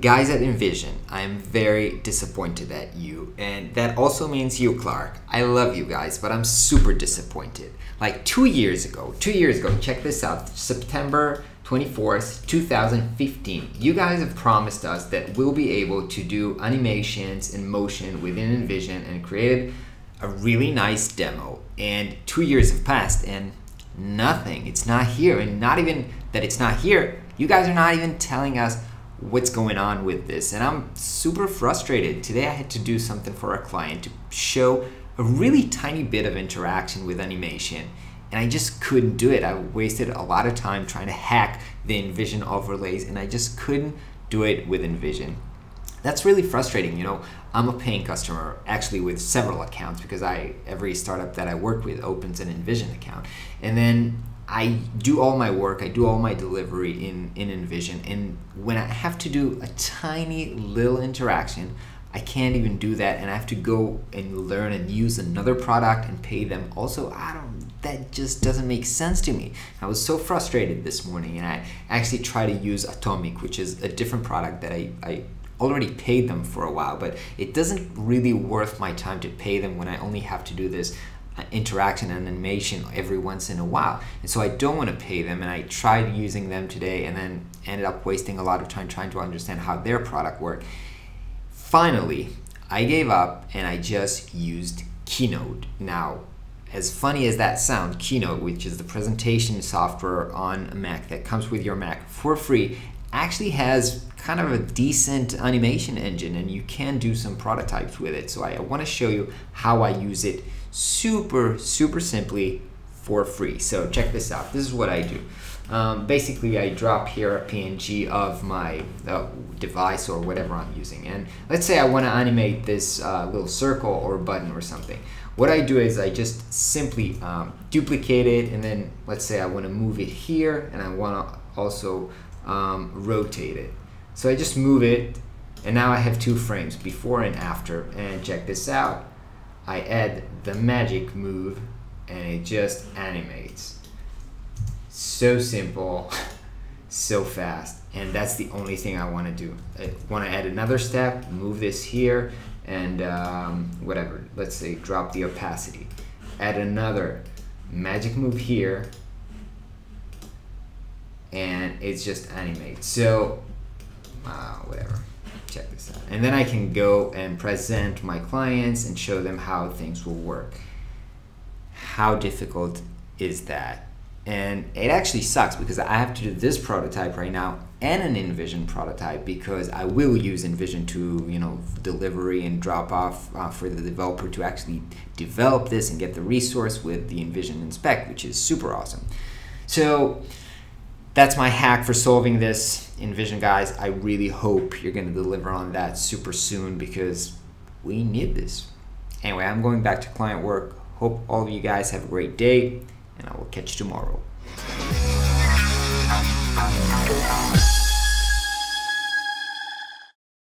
Guys at InVision, I am very disappointed at you, and that also means you, Clark. I love you guys, but I'm super disappointed. Like 2 years ago, check this out, September 24th, 2015, you guys have promised us that we'll be able to do animations in motion within InVision and created a really nice demo. And 2 years have passed and nothing, it's not here. And not even that it's not here, you guys are not even telling us what's going on with this, and I'm super frustrated. Today I had to do something for a client to show a really tiny bit of interaction with animation, and I just couldn't do it. I wasted a lot of time trying to hack the InVision overlays, and I just couldn't do it with InVision. That's really frustrating, you know. I'm a paying customer, actually, with several accounts, because every startup that I work with opens an InVision account, and then I do all my work, I do all my delivery in InVision, and when I have to do a tiny little interaction, I can't even do that, and I have to go and learn and use another product and pay them. Also, that just doesn't make sense to me. I was so frustrated this morning, and I actually tried to use Atomic, which is a different product that I already paid them for a while, but it doesn't really worth my time to pay them when I only have to do this interaction and animation every once in a while, and so I don't want to pay them. And I tried using them today and then ended up wasting a lot of time trying to understand how their product worked. Finally, I gave up and I just used Keynote. Now, as funny as that sounds, Keynote, which is the presentation software on a Mac that comes with your Mac for free, actually has kind of a decent animation engine, and you can do some prototypes with it. So I want to show you how I use it super simply for free. So check this out. This is what I do. Basically, I drop here a PNG of my device or whatever I'm using, and let's say I want to animate this little circle or button or something. What I do is I just simply duplicate it, and then let's say I want to move it here, and I want to also rotate it. So I just move it, and now I have two frames, before and after. And check this out, I add the magic move and it just animates. So simple, so fast, and that's the only thing I want to do. I want to add another step, move this here, and whatever, let's say drop the opacity, add another magic move here, and it's just animates. So whatever, check this out, and then I can go and present my clients and show them how things will work. How difficult is that? And it actually sucks, because I have to do this prototype right now and an InVision prototype, because I will use InVision to, you know, delivery and drop off for the developer to actually develop this and get the resource with the InVision Inspect, which is super awesome. So that's my hack for solving this. InVision guys, I really hope you're gonna deliver on that super soon, because we need this. Anyway, I'm going back to client work. Hope all of you guys have a great day, and I will catch you tomorrow.